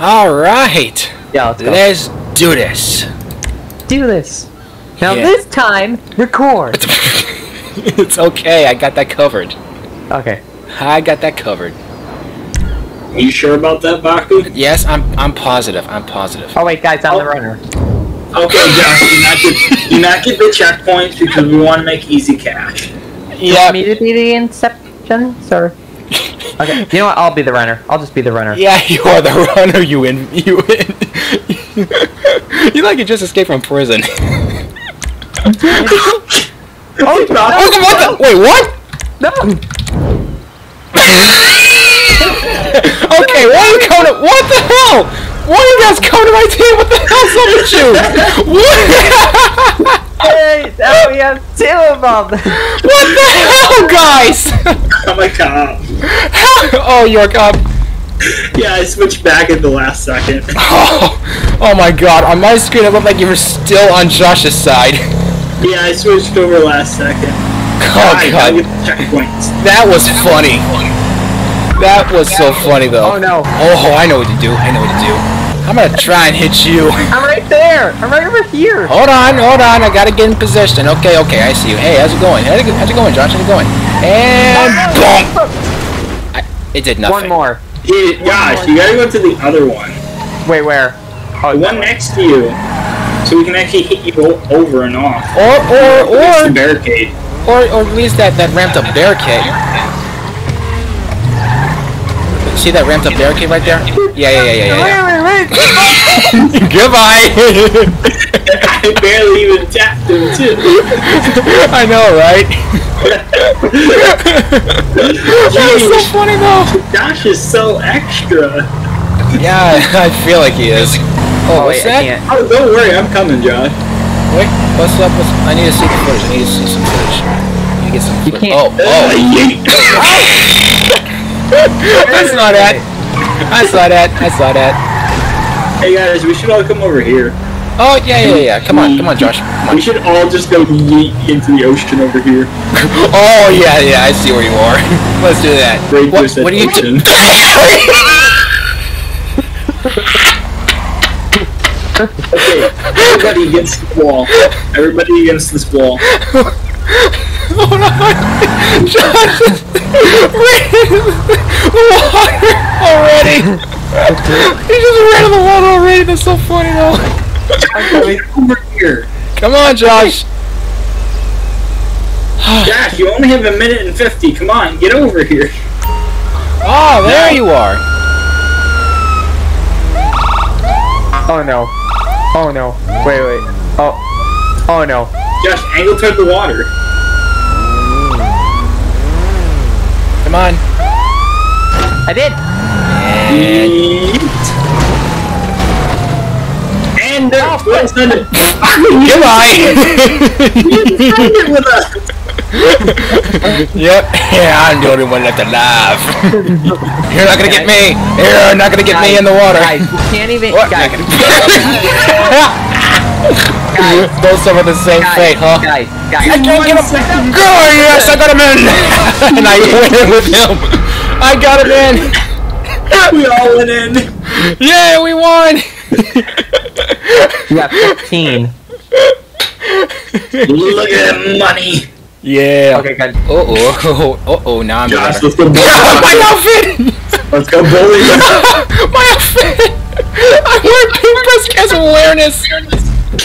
Alright. Yeah, let's do this. Do this. Now this time, record. It's okay, I got that covered. Okay. I got that covered. Are you sure about that, Baku? Yes, I'm positive. I'm positive. Oh wait, guys, I'm the runner. Okay, Josh, do not get the checkpoints because we want to make easy cash. You want me to be the inception, sir? Okay, you know what? I'll be the runner. I'll just be the runner. Yeah, you are the runner. You win. You win. You like you just escaped from prison. Oh, no. Oh, wait, what? No. Okay, why are you coming to... What the hell? Why are you guys coming to my team? What the hell's up with you? What? Hey, now we have two of them. What the hell, guys? I'm a cop. Oh, you're a cop. Yeah, I switched back at the last second. Oh my god. On my screen, it looked like you were still on Josh's side. Yeah, I switched over last second. Oh god. That was funny. That was so funny though. Oh no. Oh, I know what to do. I know what to do. I'm gonna try and hit you. I'm right there. I'm right over here. Hold on, hold on. I gotta get in position. Okay, okay, I see you. Hey, how's it going? How's it going, Josh? How's it going? And boom. It did nothing. One more. Josh, you gotta go to the other one. Wait, where? Oh, the one next to you. So we can actually hit you over and off. Or the barricade. Or at least that ramped up barricade. See that ramped up barricade right there? Yeah. Goodbye. I barely even tapped him too. I know, right? That was so funny though. Josh is so extra. Yeah, I feel like he is. Oh, what's that? Oh, don't worry, I'm coming, John. Wait, what's up? I need to see the footage. I need to see some footage. I need to get some footage. You can't. Oh. I saw that. I saw that. I saw that. Hey guys, we should all come over here. Oh, yeah. Come on, Josh. Come on. We should all just go yeet into the ocean over here. Oh, yeah, I see where you are. Let's do that. What are you doing? Okay, everybody against the wall. Everybody against this wall. Hold on! Josh is ran in the water already! He just ran in the water already, that's so funny though! Over here! Come on, Josh! Josh, you only have a minute and 50, come on, get over here! Oh, there you are! Oh no. Oh no! Wait! Oh! Oh no! Josh, angle toward the water. Come on! I did. And they're off. Goodbye. You signed it with us. Yep. Yeah, I'm the only one left alive. You're not gonna get me. You're not gonna get me in the water. Guys, you can't even. Both suffer the same fate, huh? Guys, I can't get him. Girl, yes, I got him in. And I went in with him. I got him in. We all went in. Yeah, we won. You got 15. Look at that money. Yeah. Okay, guys. Now I'm Josh, let's go bully. My outfit. Let's go bully. My outfit. I wear pink breast cancer awareness.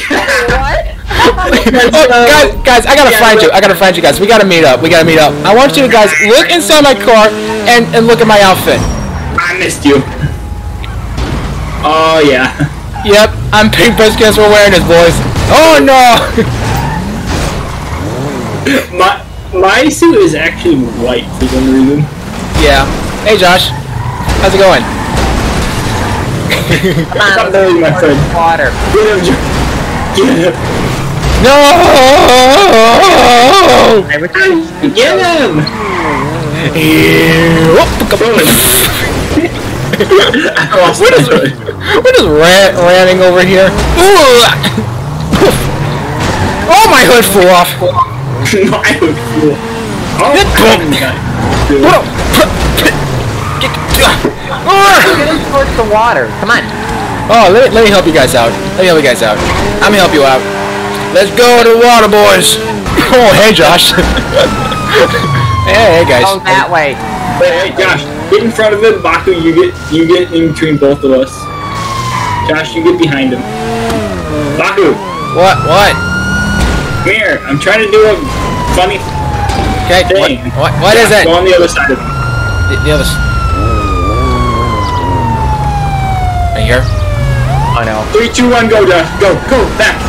What? Guys, I gotta find you guys. We gotta meet up. I want you guys look inside my car and look at my outfit. I missed you. Oh yeah. Yep, I'm pink breast cancer awareness, boys. Oh no. My suit is actually white for some reason. Yeah. Hey Josh, how's it going? Stop losing my friend. Water. Get him. No! Get him! We're just ramming over here. Oh, my hood flew off. My hood flew off. Oh, Get him towards the water. Come on. Oh, let me help you guys out. I'm gonna help you out. Let's go to the water, boys. Oh, hey, Josh. Hey, guys. Go that way. Hey, Josh, get in front of him. Baku, you get in between both of us. Josh, you get behind him. Baku. What? Come here. I'm trying to do a funny thing. What is it? Go on the other side of him. The other side. Here. Oh no. 3, 2, 1, go, Josh. Go. Back,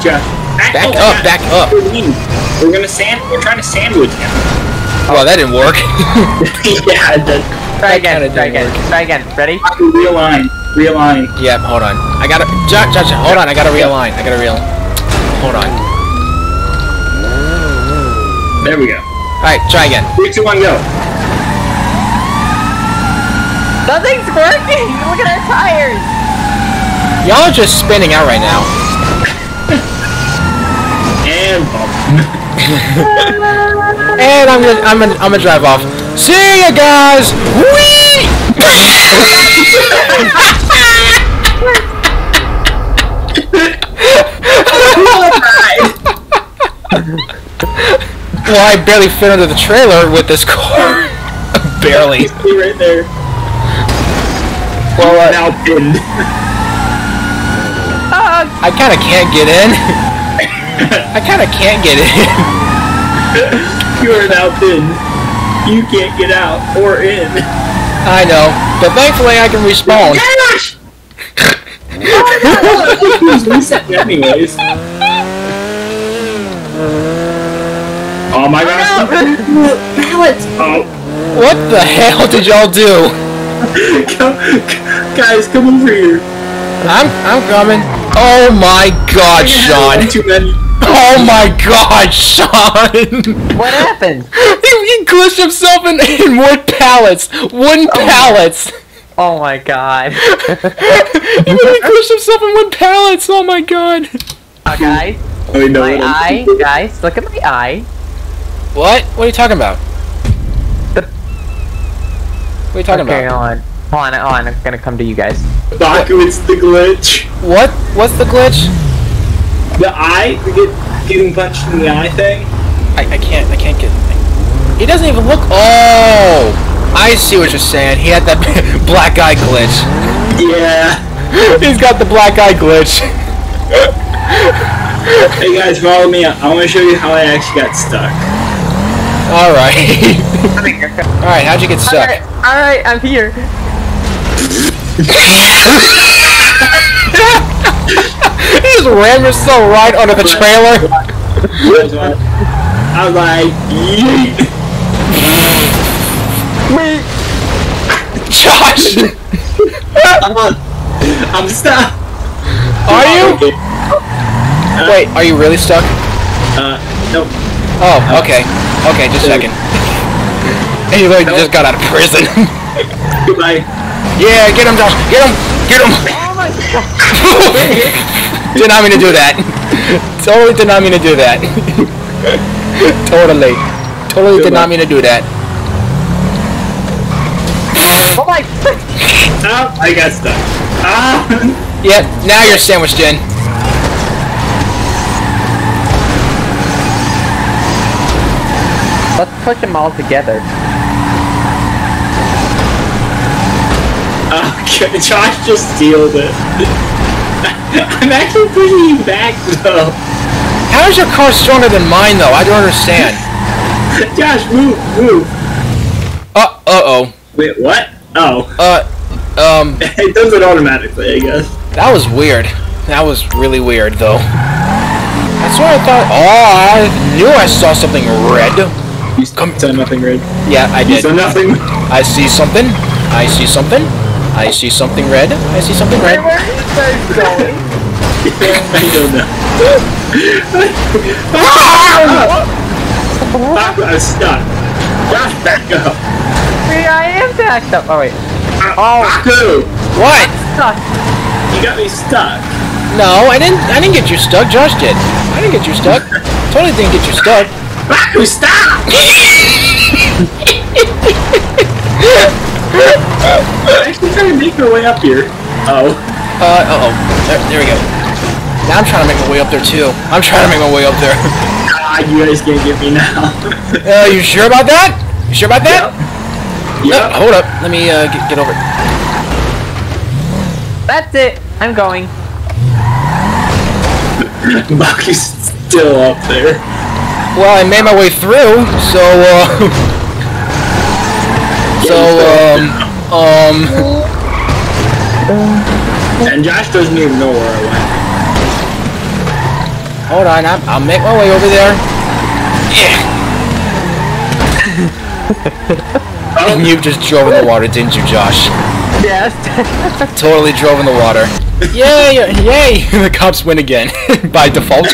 Josh. Back up. We're trying to sandwich him. Oh, that didn't work. Yeah, it did. Try again. Ready? Realign. Yeah, hold on. Josh, hold on. I gotta realign. Hold on. There we go. Alright, try again. 3, 2, 1, go. Nothing's working! Look at our tires! Y'all are just spinning out right now. And bump. And I'm gonna drive off. See ya, guys! Whee! Well, I barely fit under the trailer with this car. Barely. Right there. Well, now pinned. I kind of can't get in. You are now pinned. You can't get out or in. I know, but thankfully I can respawn. Gosh! He's reset anyways. Oh my gosh! Oh. What the hell did y'all do? Guys, come over here. I'm coming. Oh my God, Sean! Oh my God, Sean! What happened? He glitched himself in wood pallets, wooden pallets. Oh my God! He glitched himself in wood pallets. Oh my God! Guys, my eye. Guys, look at my eye. What? What are you talking about? What are you talking about? Hold on, I'm gonna come to you guys. Baku, it's the glitch. What? What's the glitch? The eye? Getting punched in the eye thing? I can't get it. He doesn't even look. Oh! I see what you're saying. He had that black eye glitch. Yeah. He's got the black eye glitch. Hey guys, follow me up. I wanna show you how I actually got stuck. Alright. Alright, how'd you get stuck? Alright, I'm here. You just rammed yourself right onto the trailer. I was like, yeet. Me. Josh! I'm stuck. Are you? Wait, are you really stuck? Nope. Oh, okay. Okay, just a second. Hey, you literally just got out of prison. Goodbye. Yeah, get him, Josh. Get him. Oh my God. Did not mean to do that. Totally did not mean to do that. Totally did not mean to do that. Oh my. Oh, I got stuck. Ah. Yeah, now you're sandwiched in. Let's push them all together. Okay, Josh just steals it. I'm actually pushing you back, though. How is your car stronger than mine, though? I don't understand. Josh, move. Uh-oh. Wait, what? Oh. It does it automatically, I guess. That was weird. That was really weird, though. That's what I thought. Oh, I knew I saw something red. You saw nothing, red. Yeah, I did. You saw nothing. I see something. I see something red. Where are you guys going? I don't know. I'm stuck. Josh, back up. Yeah, I am backed up. Oh, wait. Baku! What? I'm stuck. You got me stuck. No, I didn't get you stuck. Josh did. I didn't get you stuck. Totally didn't get you stuck. Baku, stop! I'm actually trying to make my way up here. Uh oh. Uh oh. There we go. Now I'm trying to make my way up there too. I'm trying to make my way up there. Ah, you guys can't get me now. You sure about that? You sure about that? Yep. Yep. Hold up. Let me get over it. That's it. I'm going. Baku's still up there. Well, I made my way through, so, and Josh doesn't even know where I went. Hold on, I'll make my way over there. Yeah. Oh. You just drove in the water, didn't you, Josh? Yes. Totally drove in the water. Yay! Yay! The cops win again, by default.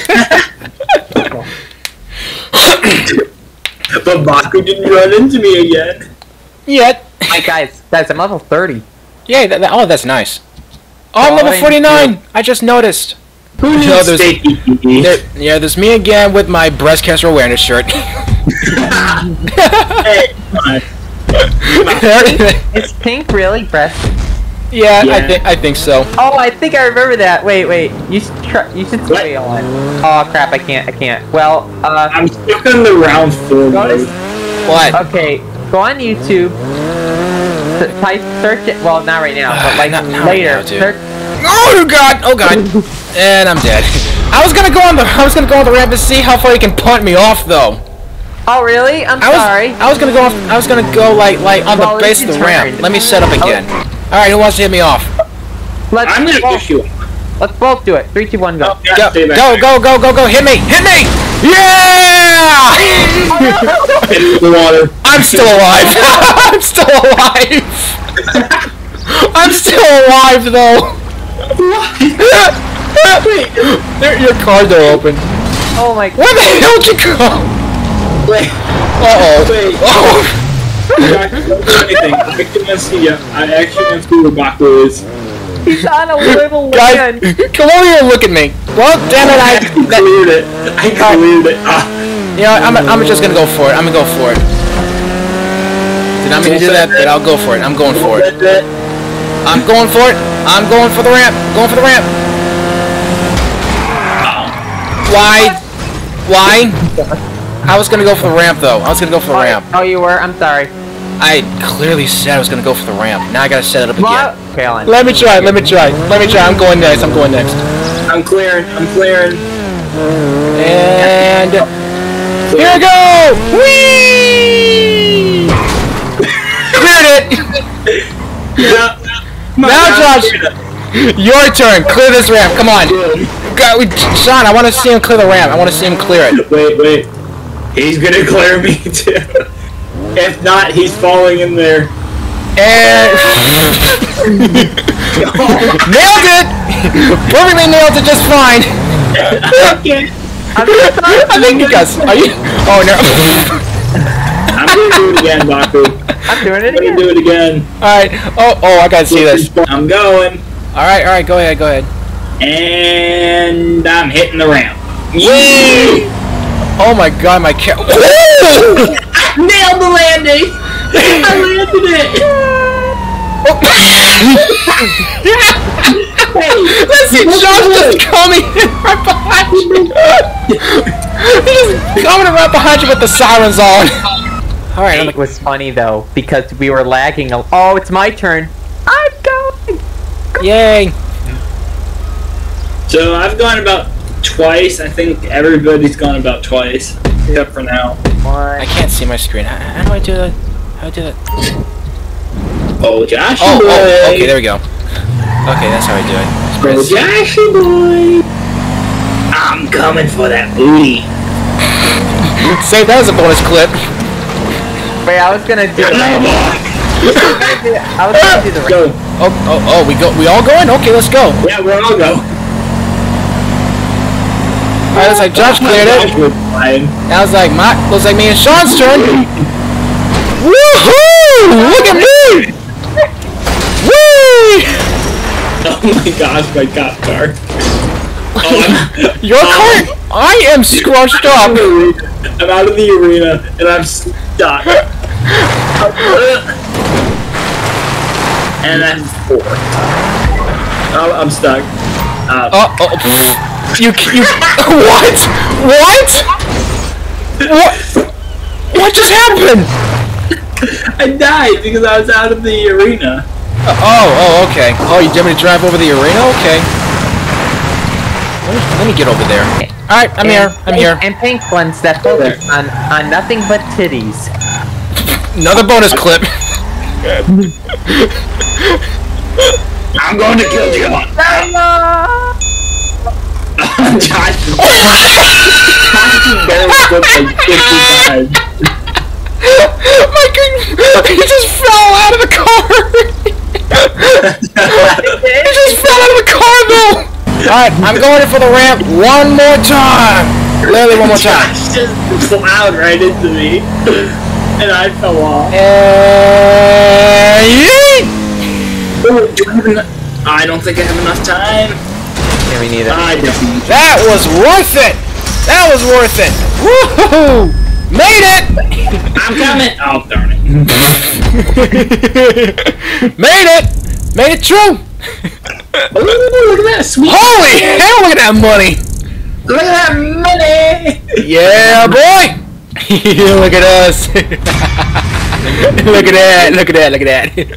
But Baku didn't run into me again. Yet. Hi guys, I'm level 30. Yay, oh, that's nice. Oh, I'm level 49! I just noticed. Who's yeah, there's me again with my breast cancer awareness shirt. Hey, it's pink, really? Breast? Yeah, yeah. I think so. Oh, I think I remember that. Wait. You should stay on. Oh crap, I can't. Well, I'm stuck on the round 4. What? Okay, go on YouTube. Search it. Well, not right now, but like later. Right now, search. Oh god! Oh god! And I'm dead. I was gonna go on the ramp and see how far you can punt me off, though. Oh really? I'm sorry. I was gonna go like on the base of the ramp. Let me set up again. Oh. Alright, who wants to hit me off? Let's both do it. 3, 2, 1, go. Oh, yeah, go, hit me! Yeah! I'm still alive. I'm still alive. I'm still alive though. Wait, your car door open. Oh my god. Where the hell did you go? Wait. Uh oh. Wait. Oh. I don't do anything. I actually can't see where Baku is. He's on a level 1. Come over here and look at me. Well, damn it, I cleared it. You know, I'm just gonna go for it. I'm gonna go for it. Did I mean to do that? But I'll go for it. I'm going for it. I'm going for it. I'm going for the ramp. Going for the ramp. Why? I was gonna go for the ramp though. I was gonna go for the ramp. Oh, you were? I'm sorry. I clearly said I was gonna go for the ramp. Now I gotta set it up again. Okay, Let me try. I'm going next. I'm clearing. And here I go! Whee! Cleared it! Yeah. Now Josh, your turn. Clear this ramp. Come on. God, Sean, I want to see him clear the ramp. I want to see him clear it. Wait. He's gonna clear me too. If not, he's falling in there. And nailed it! Perfectly nailed it just fine. I think you guys. Are you? Oh no! I'm gonna do it again, Baku. I'm gonna do it again. Alright. Oh, I gotta see this. I'm going. Alright, go ahead. And I'm hitting the ramp. Yay! Oh my god, my cat. Nailed the landing! I landed it! Oh. Hey, listen, Josh just coming right behind you! He's just coming right behind you with the sirens on! Alright, it was funny though, because we were lagging. Oh, it's my turn! I'm going! Yay! So I've gone about twice. I think everybody's gone about twice, except for now. I can't see my screen. How do I do that? How do I do that? Oh, Joshy boy! Oh, okay, there we go. Okay, that's how I do it. Oh, Joshy boy! I'm coming for that booty. Say that was a bonus clip. Wait, I was gonna do the ring. Oh, we all going? Okay, let's go. Yeah, we'll all go. Alright, it's like Josh cleared it. Now it's like me and Sean's turn. Woohoo! Look at me! Woo! Oh my gosh, my cop car. Oh, your car? I am scrunched up. I'm out of the arena and I'm stuck. and then four. Oh, I'm stuck. You what? What just happened? I died because I was out of the arena. Oh, okay. Oh, you want me to drive over the arena? Okay. Let me get over there. Alright, I'm here. And pink ones that focus on nothing but titties. Another bonus clip. I'm going to kill you. Josh. Josh is like 50 times. My goodness! He just fell out of the car! He just fell out of the car though! Alright, I'm going in for the ramp one more time! Literally one more time. Josh just plowed right into me. And I fell off. I don't think I have enough time. Yeah, me neither. That was worth it! That was worth it! Woohoo! Made it! I'm coming! Oh, darn it. Made it! Made it true! Ooh, look at that sweet. Holy hell, look at that money! Look at that money! Yeah, boy! Look at us! Look at that, look at that, look at that.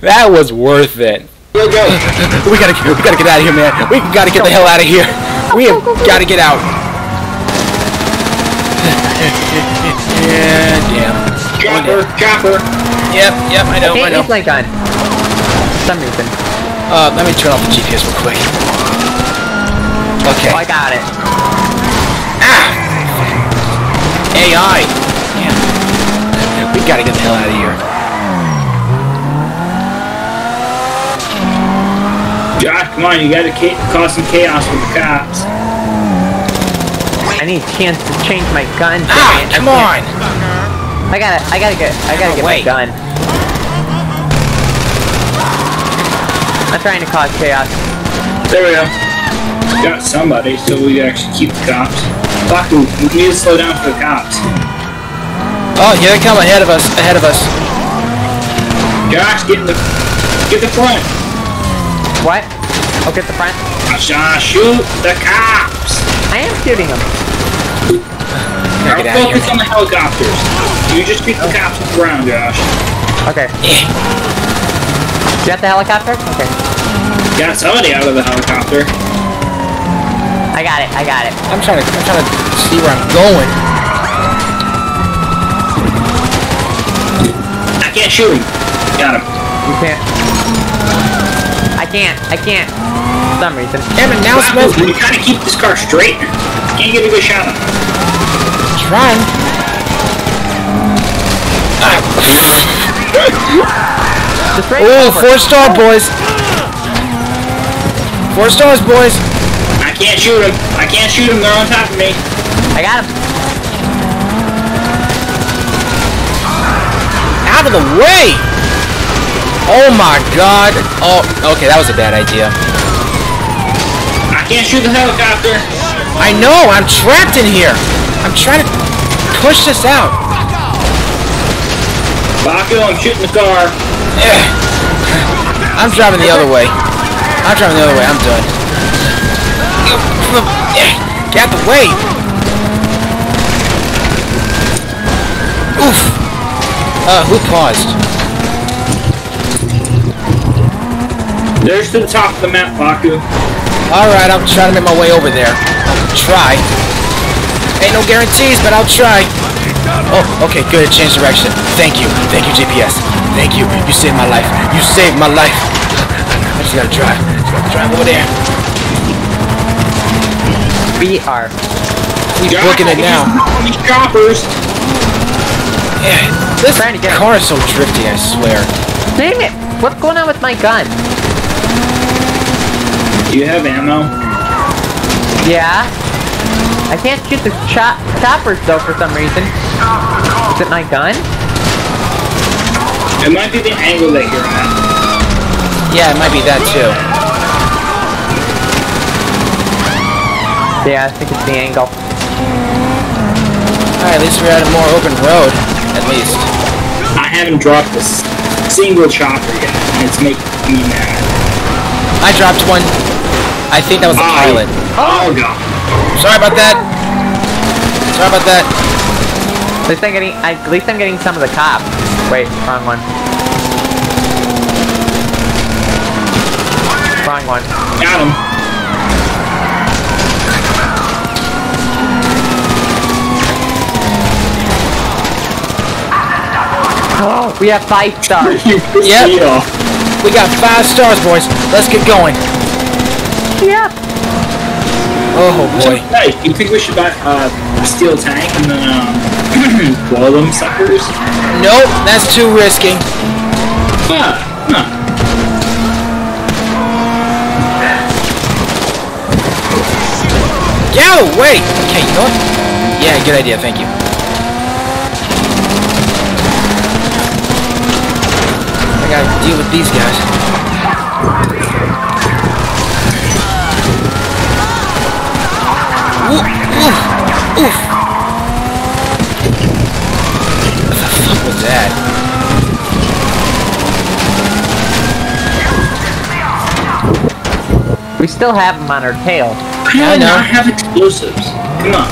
That was worth it. We gotta get out of here, man. We gotta get the hell out of here. We have gotta get out. Yeah, damn. Chopper. Yep, I know. It's like on. For some reason. Let me turn off the GPS real quick. Okay. Oh, I got it. Ah! AI! Damn. We gotta get the hell out of here. Josh, come on, you gotta cause some chaos with the cops. I need a chance to change my gun. Ah, come on! I gotta get my gun. I'm trying to cause chaos. There we go. Got somebody, so we actually keep the cops. Fuck, we need to slow down for the cops. Oh, here they come ahead of us. Josh, get the front. What? I'll get the front. Josh, shoot the cops. I am shooting them. I'll focus on the helicopters. You just keep the cops around, Josh. Okay. Yeah. You got the helicopter? Okay. Got somebody out of the helicopter. I got it. I'm trying to see where I'm going. I can't shoot him. Got him. You can't. I can't. For some reason. Damn it, now smoke. You gotta keep this car straight. Can't get a good shot on him. Run. Oh, 4-star boys. 4 stars, boys. I can't shoot him. They're on top of me. I got him. Out of the way. Oh my God. Oh, okay, that was a bad idea. I can't shoot the helicopter. I know. I'm trapped in here. I'm trying to push this out. Baku, I'm shooting the car. I'm driving the other way. I'm done. Get out the way. Oof. Who paused? There's the top of the map, Baku. Alright, I'm trying to make my way over there. I'll try. Ain't no guarantees, but I'll try. Oh, okay, good. It changed direction. Thank you, GPS. Thank you. You saved my life. I just gotta drive. Over there. We are. He's booking it now. Choppers. Yeah, this car is so drifty. I swear. Dang it! What's going on with my gun? Do you have ammo? Yeah. I can't shoot the choppers though for some reason. Is it my gun? It might be the angle that you're at. Yeah, it might be that too. Yeah, I think it's the angle. Alright, at least we're at a more open road. At least. I haven't dropped this. single chopper yet, and it's making me mad. I dropped one. I think that was the pilot. Oh god. Sorry about that. Sorry about that. At least I'm getting some of the cop. Wait, wrong one. Wrong one. Got him. Oh, we have 5 stars. Yep. We got 5 stars, boys. Let's get going. Yep. Oh boy. Hey, you think we should buy a steel tank and then blow them suckers? Nope, that's too risky. No. Yo, wait! Okay, you know what? Yeah, good idea, thank you. I gotta deal with these guys. Oof, oof, oof. What the fuck was that? We still have him on our tail. How do I not have explosives? Come on.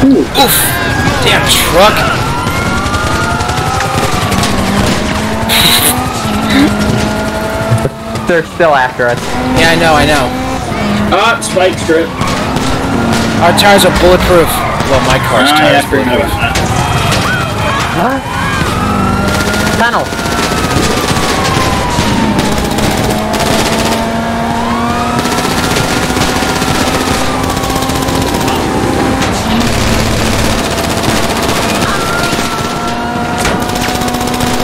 Ooh. Oof! Damn truck! They're still after us. Yeah, I know. Ah, spike strip. Our tires are bulletproof. Well, my car's tires are bulletproof. What? Tunnel.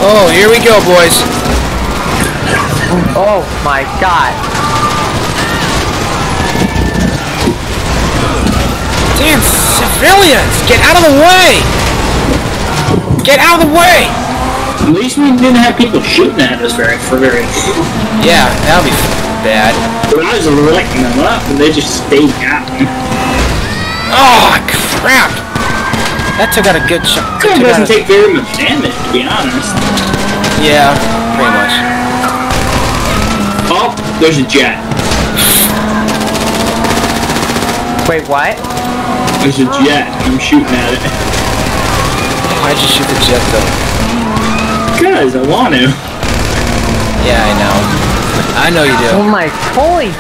Oh, here we go, boys. Oh my god. Damn civilians! Get out of the way! Get out of the way! At least we didn't have people shooting at us for very long. Yeah, that would be bad. But I was lighting them up and they just stayed out. Oh, crap! That took out a good shot. It doesn't take very much damage, to be honest. Yeah, pretty much. Oh, there's a jet. Wait, what? There's a jet. I'm shooting at it. Why'd you shoot the jet, though? Because I want to. Yeah, I know. I know you do. Oh my, holy...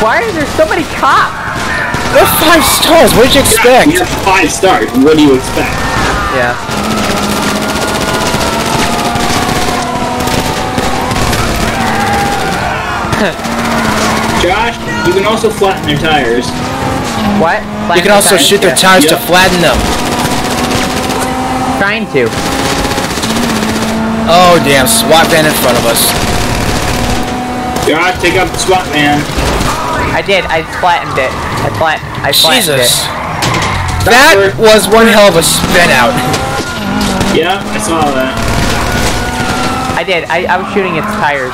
Why are there so many cops? They're 5 stars, what did you expect? You're 5 stars, what do you expect? Yeah. Josh, you can also flatten their tires. What? Flatten you can also tires? Shoot their tires to flatten them. Trying to. Oh damn, SWAT man in front of us. Josh, take out the SWAT man. I did, I flattened it. I flattened it. Jesus! That was one hell of a spin out. Yeah, I saw that. I did. I was shooting its tires.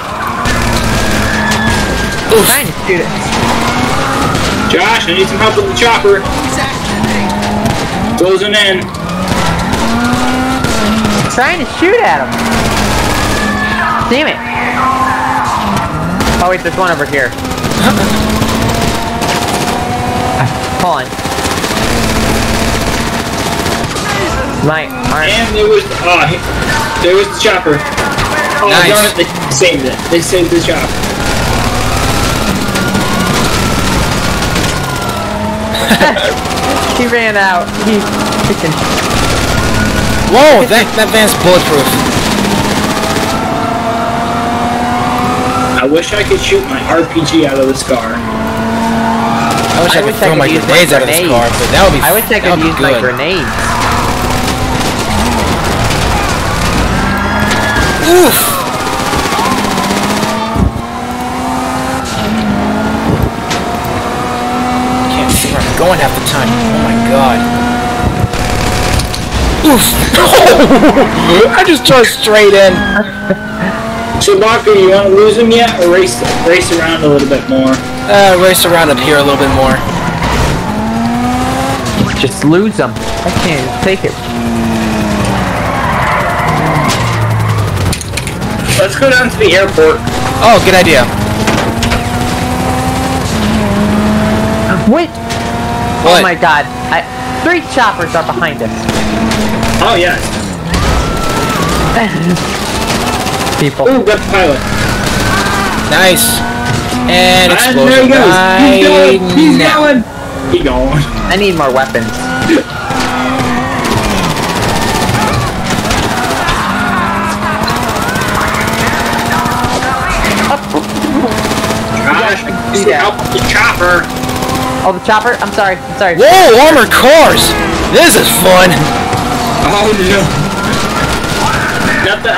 Oof. I was trying to shoot it. Josh, I need some help with the chopper. Closing in. I'm trying to shoot at him. Damn it. Oh wait, there's one over here. Hold on. And there was the chopper. Oh, nice. Darn it, they saved it. They saved the chopper. He ran out. He freaking... Whoa, that van's bulletproof. I wish I could shoot my RPG out of this car. I wish I could throw my grenades out of this car, but that would be good. I wish I could use my grenades. Oof! Can't see where I'm going half the time. Oh my god. Oof! I just charged straight in. Chewbacca, you want to lose him yet? Or race around a little bit more? Race around up here a little bit more. Just lose them. I can't even take it. Let's go down to the airport. Oh, good idea. Wait! What? Oh my god. Three choppers are behind us. Oh, yeah. People. Ooh, good pilot. Nice. And explosion. There he goes. He's going. He's going. He's going. I need more weapons. Gosh, I can see the chopper. Oh, the chopper? I'm sorry. I'm sorry. Whoa, armored cars! This is fun! Oh, no. Got the,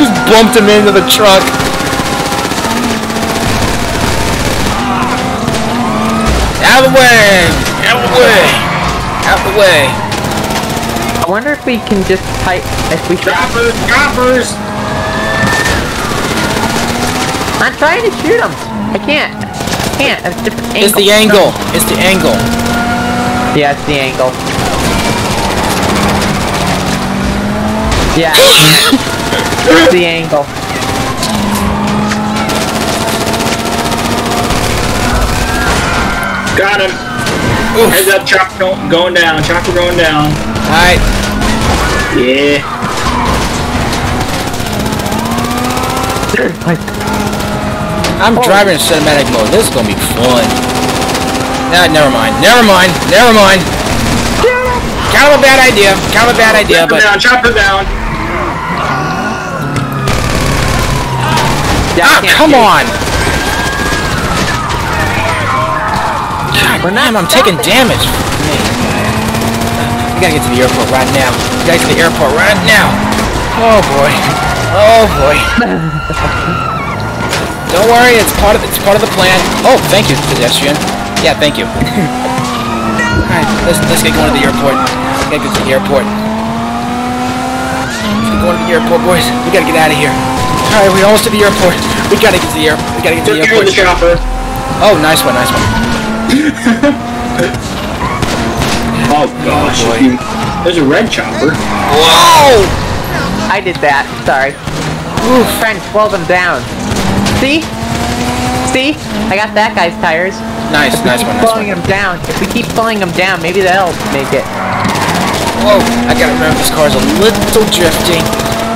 just bumped him into the truck. Out of the way! Out of the way! Out of the way! I wonder if we can just type... Choppers! Choppers! I'm trying to shoot him. I can't. I can't. It's just angle. It's the angle. It's the angle. Yeah, it's the angle. Yeah. It's the angle. Got him. Oof. Heads up, chopper going down. Chopper going down. All right. Yeah. I'm driving in cinematic mode. This is gonna be fun. Nah, never mind. Never mind. Never mind. Kind of a bad idea. Kind of a bad idea, but. Chopper down. Ah, come on. God damn, I'm taking damage. I gotta get to the airport right now. Gotta get to the airport right now. Oh boy. Oh boy. Don't worry, it's part of the plan. Oh, thank you, pedestrian. Yeah, thank you. Alright, let's get going to the airport. Let's get to the airport. Let's get going to the airport, boys. We gotta get out of here. Alright, we're almost to the airport. We gotta get to the airport. We gotta get to the airport. Oh, nice one, nice one. Oh gosh. Oh, boy. There's a red chopper. Whoa! I did that, sorry. Ooh, trying to slow them down. See? See? I got that guy's tires. Nice, nice one, nice one. If we keep slowing him down, maybe that'll make it. Whoa, I gotta remember this car's a little drifting.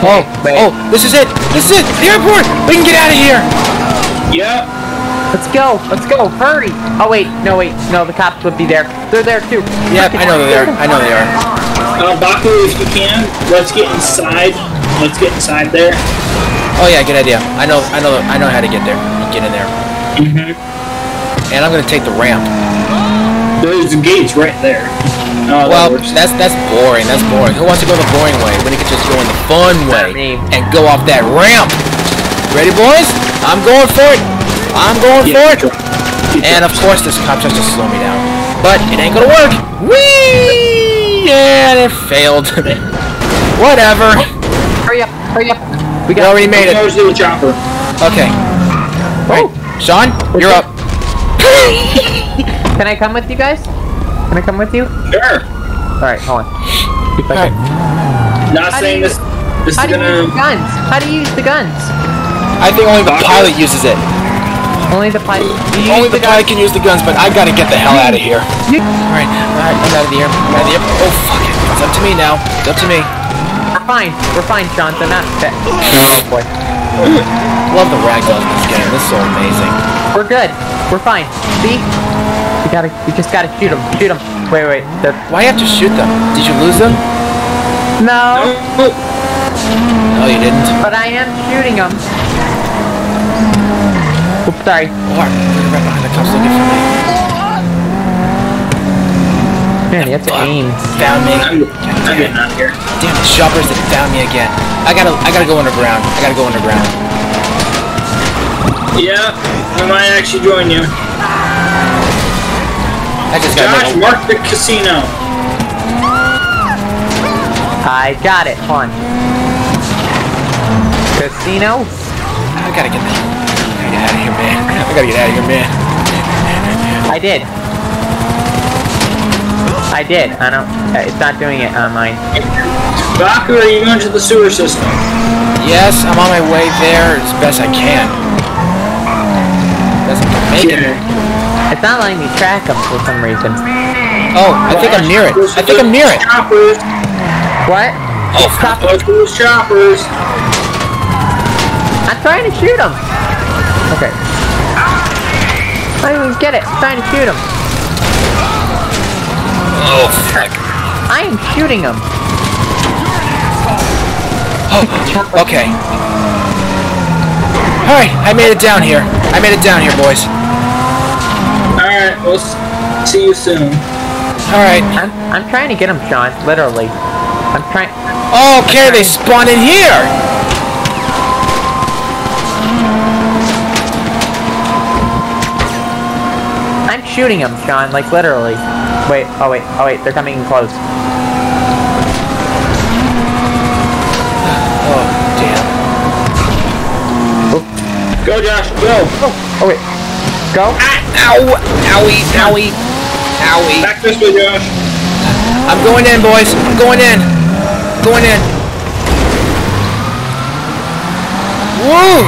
Oh, wait. Oh, this is it! This is it! The airport! We can get out of here! Yep. Let's go, hurry! Oh wait, no, the cops would be there. They're there too. Yep, I know they're there, I know they are. Baku, if you can, let's get inside. Let's get inside there. Oh yeah, good idea. I know how to get there. Get in there. Mm-hmm. And I'm gonna take the ramp. There's gates right there. Oh, well, that's boring. That's boring. Who wants to go the boring way when you can just go in the fun way and go off that ramp? Ready, boys? I'm going for it. I'm going for it. And of course, this cop tries to slow me down, but it ain't gonna work. Whee! Yeah, it failed. Whatever. Hurry up! Hurry up! We already made it. Okay. Right. Sean, you're up. Can I come with you guys? Can I come with you? Sure. Alright, hold on. Alright. Not saying this is gonna... How do you use the guns? I think only the pilot uses it. Only the pilot? Only the pilot can use the guns, but I gotta get the hell out of here. Alright, alright, I'm out of the air. I'm out of the air. Oh, fuck it. It's up to me now. It's up to me. We're fine, Sean. They're not fit. Oh boy. Love the ragdolls in this game. This is so amazing. We're good. We're fine. See? We just gotta shoot them. Shoot them. Wait. Why have to shoot them? Did you lose them? No. No, you didn't. But I am shooting them. Oops, sorry. Right behind the cops looking for me. Man, you have to aim. Found me. I'm getting out of here. Damn the shoppers that found me again. I gotta go underground. I gotta go underground. Yeah, I might actually join you. I just got Josh, mark the casino. I got it. Hold on. Casino. I gotta get out of here, man. I did. I don't. It's not doing it on mine. Bakugou, are you going to the sewer system? Yes, I'm on my way there as best I can. Doesn't make it. It's not letting me track them for some reason. Oh, I think I'm near it. I think I'm near it. What? Oh, stop those choppers! I'm trying to shoot them. Okay. I didn't even get it. I'm trying to shoot them. Oh, fuck. I am shooting him. Oh, okay. Alright, I made it down here. I made it down here, boys. Alright, we'll see you soon. Alright. I'm trying to get him, Sean, literally. I'm trying... Oh, okay, they spawned in here! I'm shooting him, Sean, like, literally. Wait, oh wait, oh wait, they're coming in close. Oh, damn. Oh. Go, Josh, go! Oh, oh wait. Go. Ah, ow! Owie, owie, owie. Back this way, Josh. I'm going in, boys. I'm going in. Going in. Woo!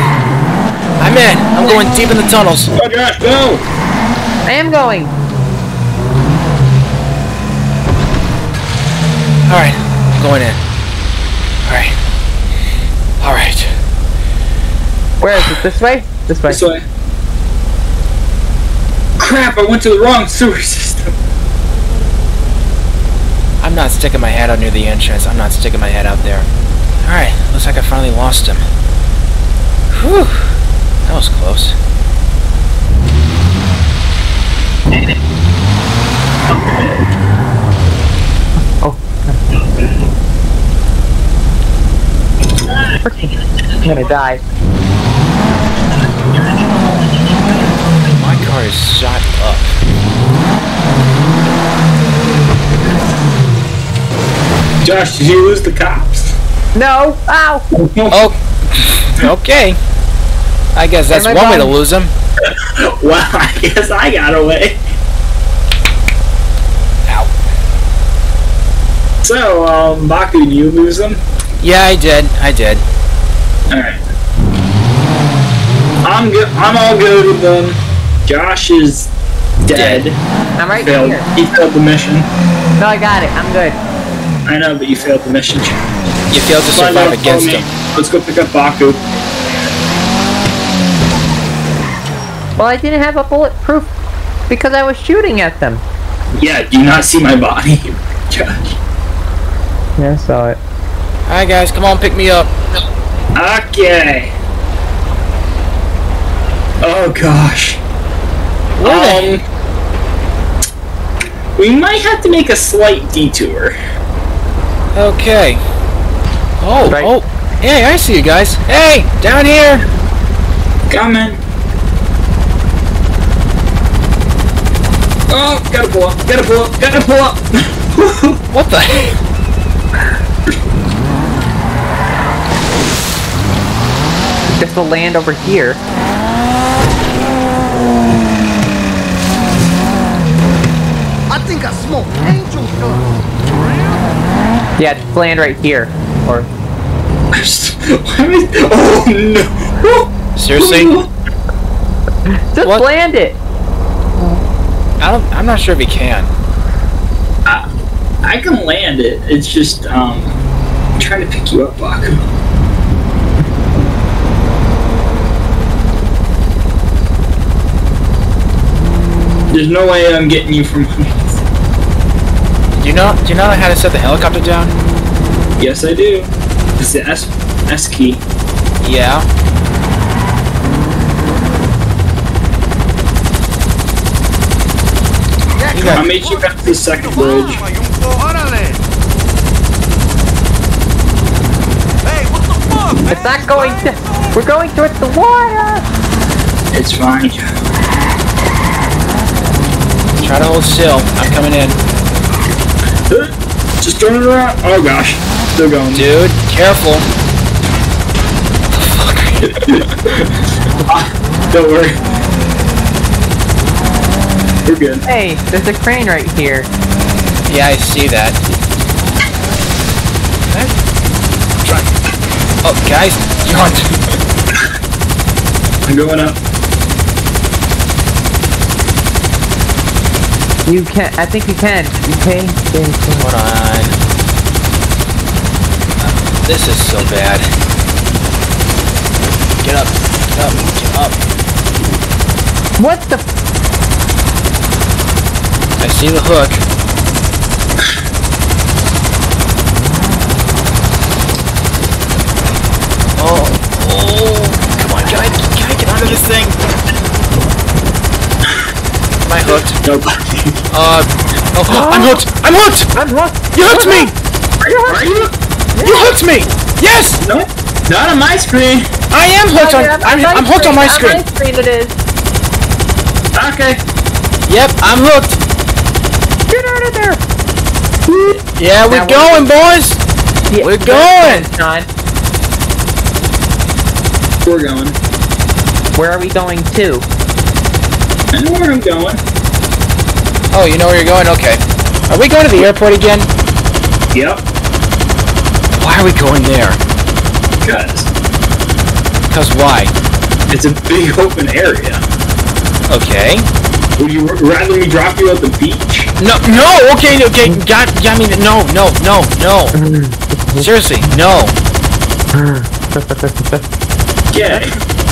I'm in. I'm going deep in the tunnels. Go, Josh, go! I am going. Alright, I'm going in. Alright. Alright. Where is it? This way? This way. This way. Crap, I went to the wrong sewer system. I'm not sticking my head out near the entrance. I'm not sticking my head out there. Alright, looks like I finally lost him. Whew. That was close. I'm gonna die. My car is shot up. Josh, did you lose the cops? No. Ow. Oh. Okay. I guess that's one way to lose them. Wow. I guess I got away. Ow. So, Bakugou, did you lose them? Yeah, I did. I did. Alright. I'm all good with them. Josh is dead. I'm right here. He failed the mission. No, I got it. I'm good. I know, but you failed the mission. You failed to survive against him. Let's go pick up Bakugou. Well, I didn't have a bulletproof because I was shooting at them. Yeah, do you not see my body, Josh? Yeah, I saw it. Alright, guys, come on, pick me up. Okay. Oh gosh. We might have to make a slight detour. Okay. Oh, right. Oh. Hey, I see you guys. Hey, down here. Coming. Oh, gotta pull up. Gotta pull up. Gotta pull up. What the heck? Just the land over here. I think I smell angel dust. Yeah, just land right here. Or oh no! Seriously? Just what? Land it. I'm not sure if he can. I can land it. It's just I'm trying to pick you up, Bakugou. There's no way I'm getting you from here. Do you know how to set the helicopter down? Yes, I do. It's the S key. Yeah. I'll meet you back to the second bridge. Hey, what the fuck? It's not going to... We're going towards the water! It's fine. Try to hold still. I'm coming in. Just turn it around. Oh gosh, they're going. Dude, careful. Don't worry. We're good. Hey, there's a crane right here. Yeah, I see that. Oh, guys, you're on. I'm going up. You can. I think you can. Okay. Hold on. This is so bad. Get up. Get up. Get up. What the? I see the hook. This thing. Am I hooked? Nope. Oh, I'm hooked. I'm hooked. I'm hooked. You hooked me. You hooked me. Yes. No. Not on my screen. I am hooked on. I'm hooked on my screen. On my screen it is. Okay. Yep. I'm hooked. Get out of there. Yeah, we're going, boys. Yeah, we're going. We're going. Where are we going to? I know where I'm going. Oh, you know where you're going? Okay. Are we going to the airport again? Yep. Why are we going there? Because. Because why? It's a big open area. Okay. Would you rather me drop you at the beach? No, no, okay, I mean, no. Seriously, no. Yeah.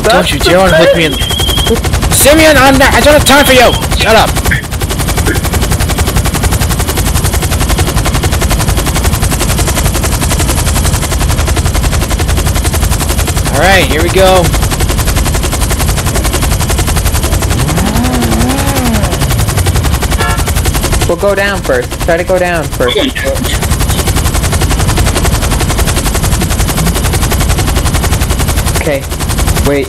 Don't you dare want to hook me in. Simeon, I'm not. I don't have time for you. Shut up. All right, here we go. We'll go down first. Try to go down first. Okay. Wait.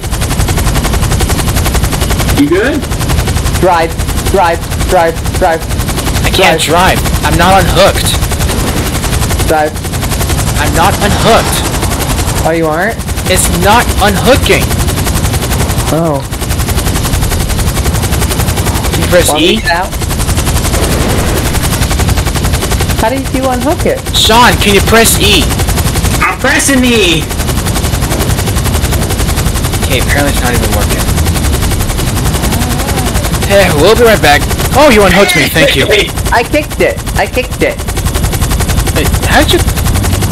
You good? Drive. I can't drive. I'm not unhooked. Drive. I'm not unhooked. Oh, you aren't? It's not unhooking. Oh. Can you press E? How do you unhook it? Sean, can you press E? I'm pressing E. Okay, apparently it's not even working. Hey, we'll be right back. Oh, you unhooked me, thank you. I kicked it. Wait, how'd you...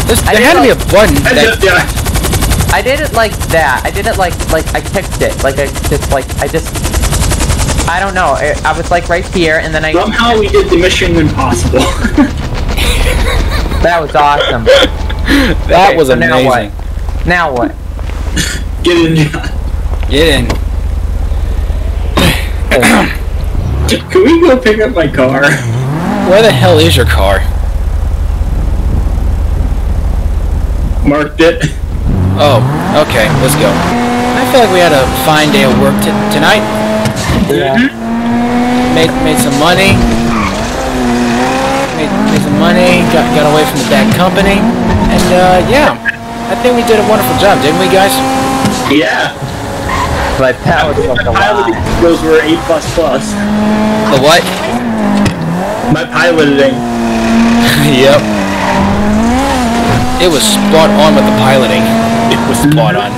There had to be a button that... I did it like that. I did it like, I kicked it. Like, I just... I don't know. I was like right here, and then I... Somehow we did the Mission Impossible. That was awesome. That was amazing. Now what? Get in. Get in. Can we go pick up my car? Where the hell is your car? Marked it. Oh, okay. Let's go. I feel like we had a fine day of work tonight. Yeah. Made some money. Made some money. Got away from the bad company. And yeah, I think we did a wonderful job, didn't we, guys? Yeah. But that was a lot. Those were A++. The what? My piloting. Yep. It was spot on with the piloting. It was spot on.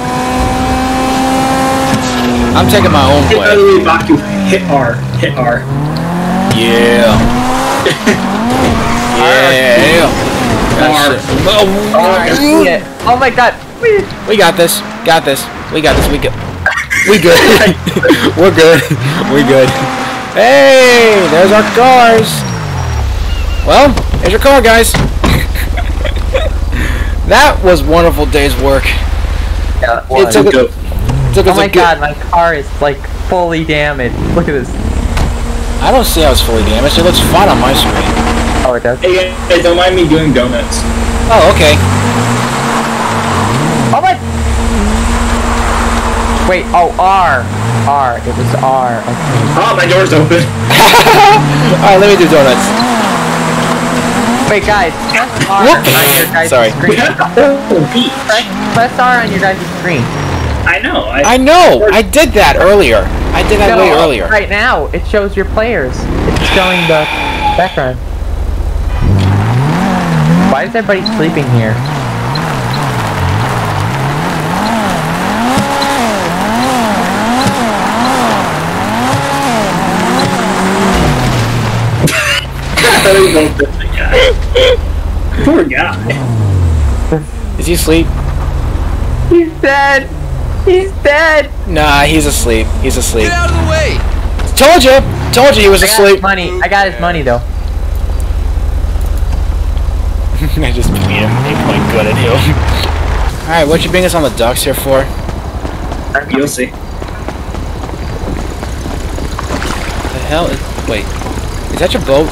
I'm taking my own way. By the way, Baku, hit R. Hit R. Yeah. Yeah. Oh my god. We got this. Got this. We got this. We good. We're good. We're good. Hey, there's our cars. Well, there's your car, guys. That was wonderful day's work. Yeah, it took us. Oh my god, my car is like fully damaged. Look at this. I don't see how it's fully damaged. It looks fine on my screen. Oh, it does. Hey, guys, don't mind me doing donuts. Oh, okay. Wait, oh, R. It was R. Okay. Oh, my door's open. Alright, let me do donuts. Wait, guys, press R on your guys' screen. Press R on your guys' screen. I know. I know. I did that earlier. I did that way earlier. Right now, it shows your players. It's showing the background. Why is everybody sleeping here? Poor guy. Is he asleep? He's dead. He's dead. Nah, he's asleep. He's asleep. Get out of the way. Told you. Told you he was asleep. I got his money though. I just beat him. He played good at you. Alright, what you bring us on the docks here for? You'll see. The hell is... Wait. Is that your boat?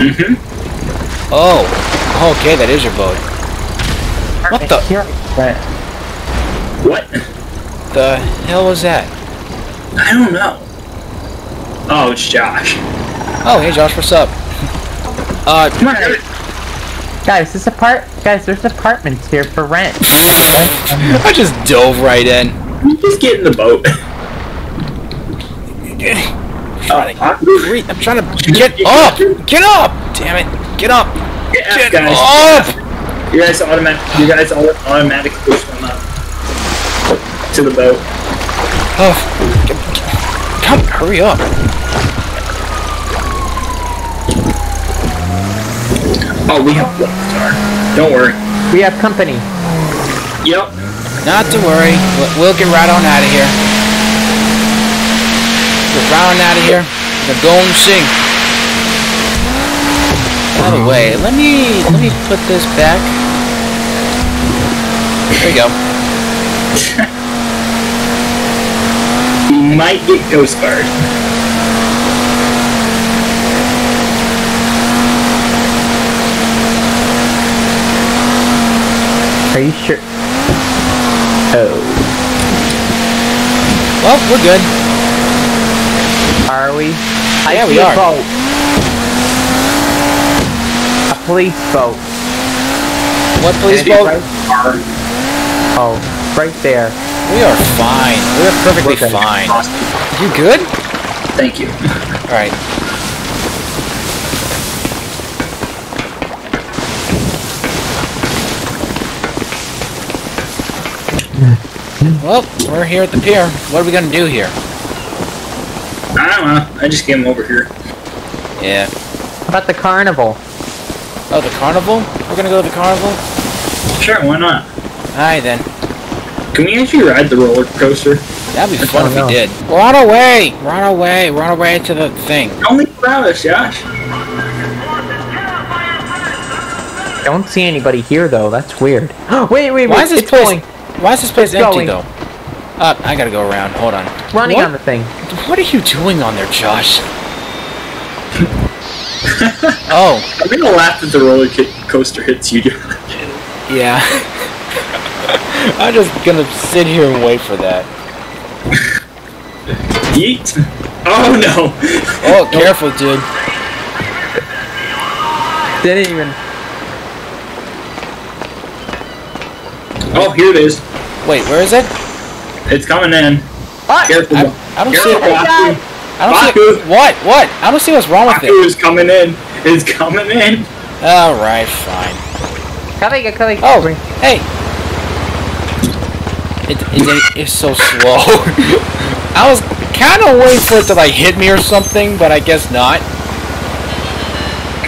Mm-hmm. Oh. Okay, that is your boat. What the... Right. What the hell was that? I don't know. Oh, it's Josh. Oh, hey Josh, what's up? Come on, guys, there's apartments here for rent. I just dove right in. You just get in the boat. I'm trying to get up. Get up! Damn it! Get up! Get up! You guys automatic. You guys automatic push them up. To the boat. Oh, come, hurry up! Oh, we have one star. Don't worry. We have company. Yep. Not to worry. We'll get right on out of here. We're right on out of here. We're going to sing. By the way, let me put this back. There you go. Might get ghost guard. Are you sure? Oh. Well, we're good. Are we? Yeah, we are. Boat. A police boat. What police boat? Oh, right there. We are fine. We are perfectly fine. You good? Thank you. Alright. Well, we're here at the pier. What are we gonna do here? I don't know. I just came over here. Yeah. How about the carnival? Oh, the carnival? We're gonna go to the carnival? Sure, why not? Alright then. Can we actually ride the roller coaster? That'd be fun if we did. We're on our way! We're on our way! We're on our way to the thing. Don't leave without us, Josh. I don't see anybody here, though. That's weird. wait, why is this place going? Why is this place empty, though? I gotta go around. Hold on. Running on the thing. What are you doing on there, Josh? Oh. I'm gonna laugh if the roller coaster hits you, Josh. Yeah. I'm just gonna sit here and wait for that. Yeet! Oh no! Oh, careful, dude. Didn't even. Oh, here it is. Wait, where is it? It's coming in. What? Careful. I don't see it. I don't see it. What? What? I don't see what's wrong with it. Baku is coming in. It's coming in. All right, fine. Coming. Oh, hey. It's so slow. I was kind of waiting for it to like hit me or something, but I guess not.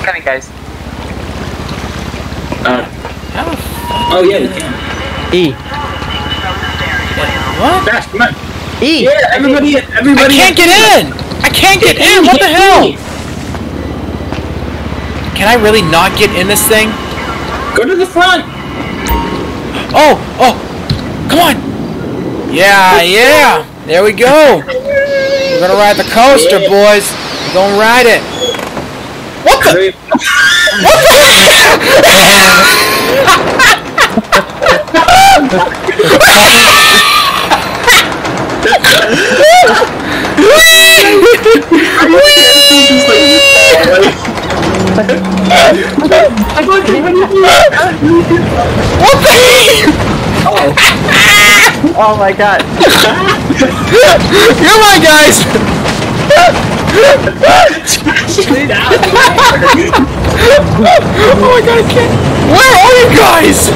Coming, guys. Oh yeah, we can. E. What? Bash, come on. E. Yeah, everybody. I can't get in. I can't get in. What the hell? Can I really not get in this thing? Go to the front. Oh, oh. Come on! Yeah, yeah! There we go! We're gonna ride the coaster, boys! We're gonna ride it! What the? What the heck? What the heck? Oh my god. You're my guys! Oh my god, I can't. Where are you guys?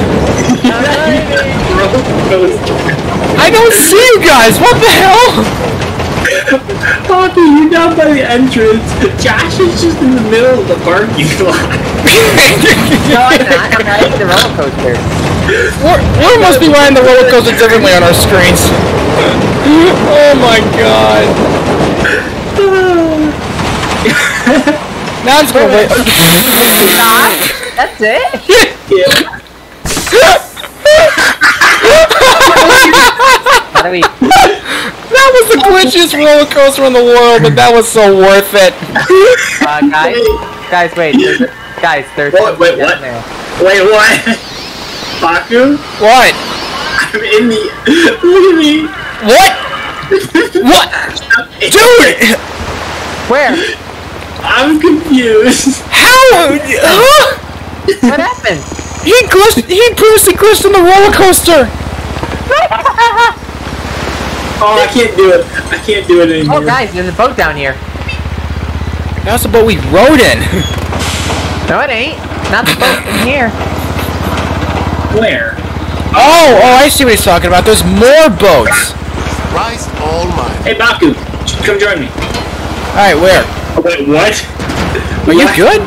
I don't see you guys! What the hell? Oh dude, you're down by the entrance. Josh is just in the middle of the parking lot. No, I'm not. I'm riding the roller coaster. We must be riding the roller coaster differently on our screens. Oh my god. Now I'm just gonna wait. That's it? Yeah. How do we... That was the glitchiest roller coaster in the world, but that was so worth it. Guys, wait. Guys, there's... Wait, what? Baku? What? I'm in the... Look at me. What? What? Dude! Where? I'm confused. How? Huh? What happened? He previously glitched on the roller coaster. Oh, I can't do it. I can't do it anymore. Oh, guys, there's a boat down here. That's the boat we rode in. No, it ain't. Not the boat in here. Where? Oh, I see what he's talking about. There's more boats. Christ almighty. Hey, Baku, come join me. All right, where? Wait, what? Are you good?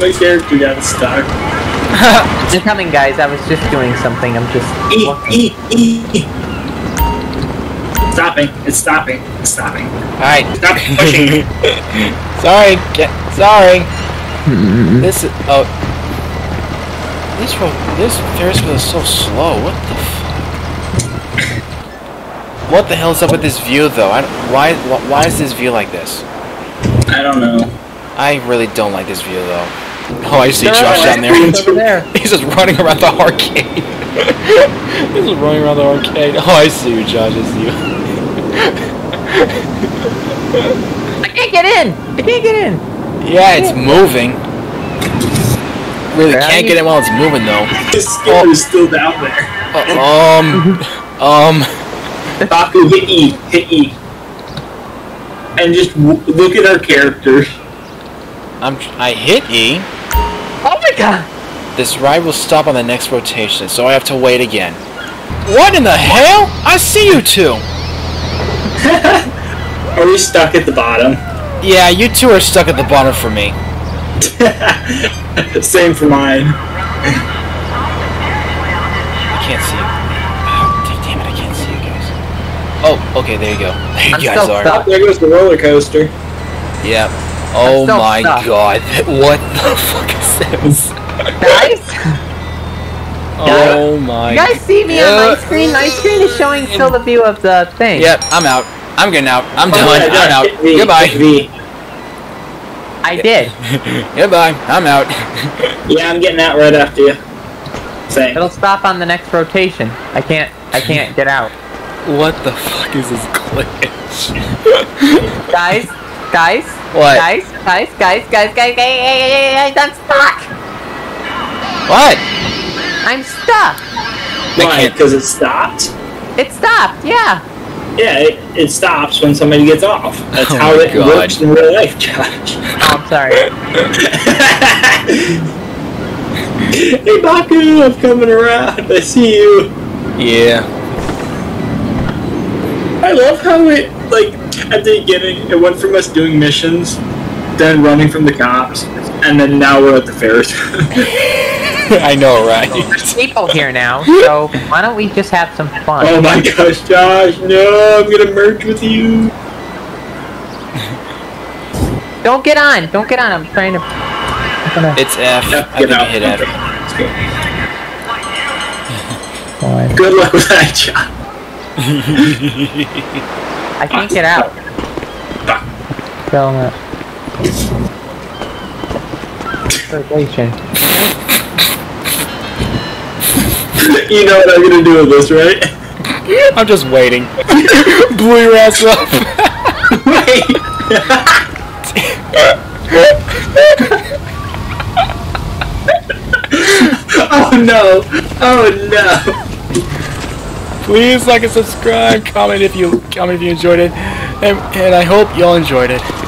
My character got stuck. They're coming, guys. I was just doing something. I'm just... It's stopping. Alright. Stop pushing me. Sorry. This is... Oh. This Ferris wheel is so slow. What the fuck? What the hell is up with this view, though? Why is this view like this? I don't know. I really don't like this view, though. Oh, I see Josh down there. He's just running around the arcade. He's just running around the arcade. Oh, I see you, Josh. I see you. I can't get in! Yeah, it's moving. Really can't get in while it's moving, though. This skipper is still down there. Baku, hit E. And just look at our character. I hit E. Oh my god! This ride will stop on the next rotation, so I have to wait again. What in the hell? I see you two! Are we stuck at the bottom? Yeah, you two are stuck at the bottom for me. Same for mine. I can't see you. Oh, damn it, I can't see you guys. Oh, okay, there you go. There you guys are. There goes the roller coaster. Yeah. Oh my god. What the fuck is this? Guys? Oh my! You guys see me on my screen? My screen is showing still the view of the thing. Yep, I'm out. I'm getting out. I'm done. I'm out. Goodbye. I did. Goodbye. I'm out. Yeah, I'm getting out right after you. Same. It'll stop on the next rotation. I can't get out. What the fuck is this glitch? Guys. What? Guys. I'm stuck. What? I'm stuck! Why? Because it stopped? It stopped, yeah! Yeah, it stops when somebody gets off. That's how it works in real life, Josh. Oh, I'm sorry. Hey, Baku, I'm coming around. I see you. Yeah. I love how it, like, at the beginning, it went from us doing missions, then running from the cops, and then now we're at the Ferris. I know, right? There's people here now, so why don't we just have some fun? Oh my gosh, Josh, no, I'm gonna merge with you. Don't get on, I'm trying to... It's F, I think I hit F. Okay. Good luck with that, John. I can't get out. You know what I'm gonna do with this, right? I'm just waiting. Blew your ass up. Wait. Oh no. Please like and subscribe. Comment if you enjoyed it, and I hope y'all enjoyed it.